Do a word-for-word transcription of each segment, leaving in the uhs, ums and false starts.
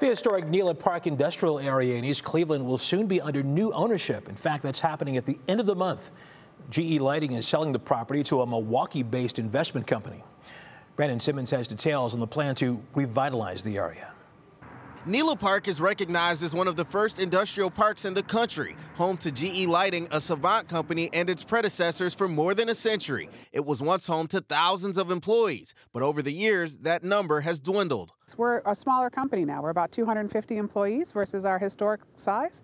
The historic Nela Park industrial area in East Cleveland will soon be under new ownership. In fact, that's happening at the end of the month. G E Lighting is selling the property to a Milwaukee-based investment company. Brandon Simmons has details on the plan to revitalize the area. Nela Park is recognized as one of the first industrial parks in the country, home to G E Lighting, a Savant company, and its predecessors for more than a century. It was once home to thousands of employees, but over the years, that number has dwindled. We're a smaller company now. We're about two hundred fifty employees versus our historic size.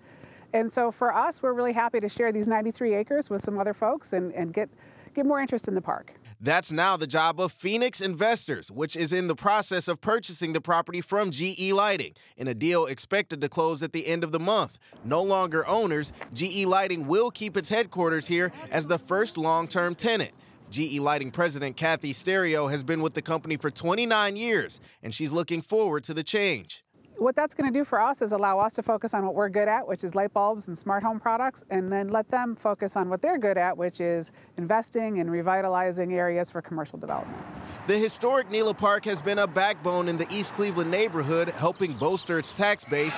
And so for us, we're really happy to share these ninety-three acres with some other folks and, and get, get more interest in the park. That's now the job of Phoenix Investors, which is in the process of purchasing the property from G E Lighting, in a deal expected to close at the end of the month. No longer owners, G E Lighting will keep its headquarters here as the first long-term tenant. G E Lighting president Kathy Stereo has been with the company for twenty-nine years, and she's looking forward to the change. What that's going to do for us is allow us to focus on what we're good at, which is light bulbs and smart home products, and then let them focus on what they're good at, which is investing and revitalizing areas for commercial development. The historic Nela Park has been a backbone in the East Cleveland neighborhood, helping bolster its tax base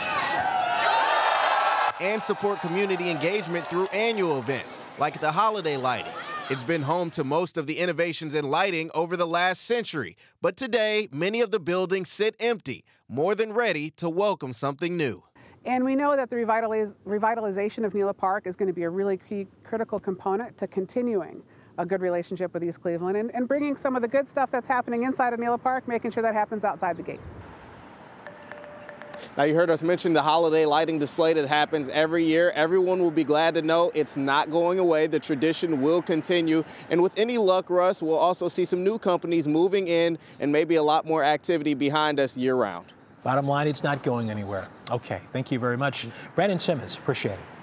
and support community engagement through annual events like the holiday lighting. It's been home to most of the innovations in lighting over the last century, but today many of the buildings sit empty, more than ready to welcome something new. And we know that the revitaliz revitalization of Nela Park is going to be a really key critical component to continuing a good relationship with East Cleveland and, and bringing some of the good stuff that's happening inside of Nela Park, making sure that happens outside the gates. Now, you heard us mention the holiday lighting display that happens every year. Everyone will be glad to know it's not going away. The tradition will continue. And with any luck, Russ, we'll also see some new companies moving in and maybe a lot more activity behind us year round. Bottom line, it's not going anywhere. Okay, thank you very much. Brandon Simmons, appreciate it.